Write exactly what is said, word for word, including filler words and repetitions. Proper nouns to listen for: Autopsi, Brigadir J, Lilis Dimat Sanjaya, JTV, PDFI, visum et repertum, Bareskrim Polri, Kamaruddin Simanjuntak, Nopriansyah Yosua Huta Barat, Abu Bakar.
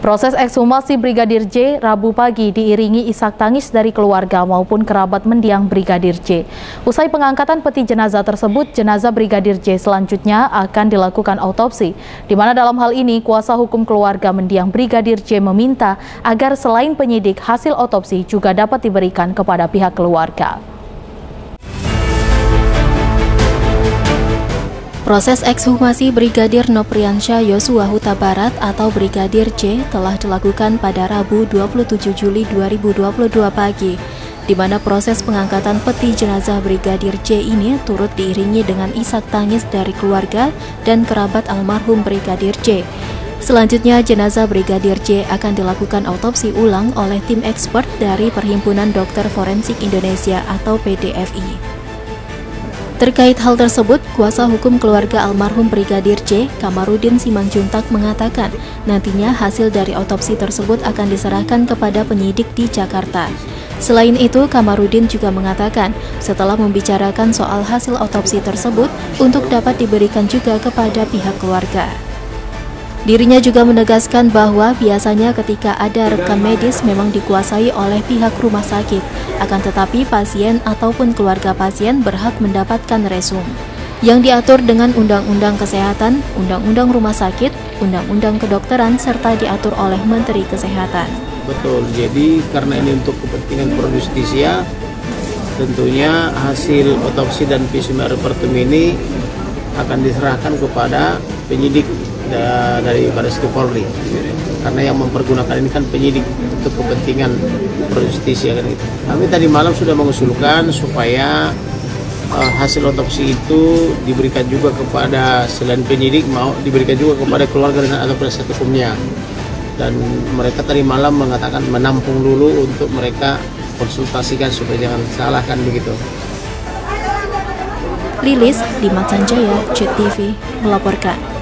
Proses ekshumasi Brigadir J Rabu pagi diiringi isak tangis dari keluarga maupun kerabat mendiang Brigadir J. Usai pengangkatan peti jenazah tersebut, jenazah Brigadir J selanjutnya akan dilakukan autopsi, di mana dalam hal ini kuasa hukum keluarga mendiang Brigadir J meminta agar selain penyidik, hasil autopsi juga dapat diberikan kepada pihak keluarga. Proses ekshumasi Brigadir Nopriansyah Yosua Huta Barat atau Brigadir J telah dilakukan pada Rabu dua puluh tujuh Juli dua ribu dua puluh dua pagi, di mana proses pengangkatan peti jenazah Brigadir J ini turut diiringi dengan isak tangis dari keluarga dan kerabat almarhum Brigadir J. Selanjutnya, jenazah Brigadir J akan dilakukan autopsi ulang oleh tim ekspert dari Perhimpunan Dokter Forensik Indonesia atau P D F I. Terkait hal tersebut, kuasa hukum keluarga almarhum Brigadir J, Kamaruddin Simanjuntak mengatakan, nantinya hasil dari autopsi tersebut akan diserahkan kepada penyidik di Jakarta. Selain itu, Kamaruddin juga mengatakan, setelah membicarakan soal hasil autopsi tersebut, untuk dapat diberikan juga kepada pihak keluarga. Dirinya juga menegaskan bahwa biasanya ketika ada rekam medis memang dikuasai oleh pihak rumah sakit, akan tetapi pasien ataupun keluarga pasien berhak mendapatkan resum yang diatur dengan Undang-Undang Kesehatan, Undang-Undang Rumah Sakit, Undang-Undang Kedokteran, serta diatur oleh Menteri Kesehatan. Betul, jadi karena ini untuk kepentingan pro justisia, tentunya hasil otopsi dan visum et repertum ini akan diserahkan kepada penyidik dari Bareskrim Polri, karena yang mempergunakan ini kan penyidik untuk kepentingan projustisia kan itu. Kami tadi malam sudah mengusulkan supaya uh, hasil otopsi itu diberikan juga kepada selain penyidik, mau diberikan juga kepada keluarga dan atau penasihat hukumnya. Dan mereka tadi malam mengatakan menampung dulu untuk mereka konsultasikan supaya jangan salah kan begitu. Lilis Dimat Sanjaya, J T V melaporkan.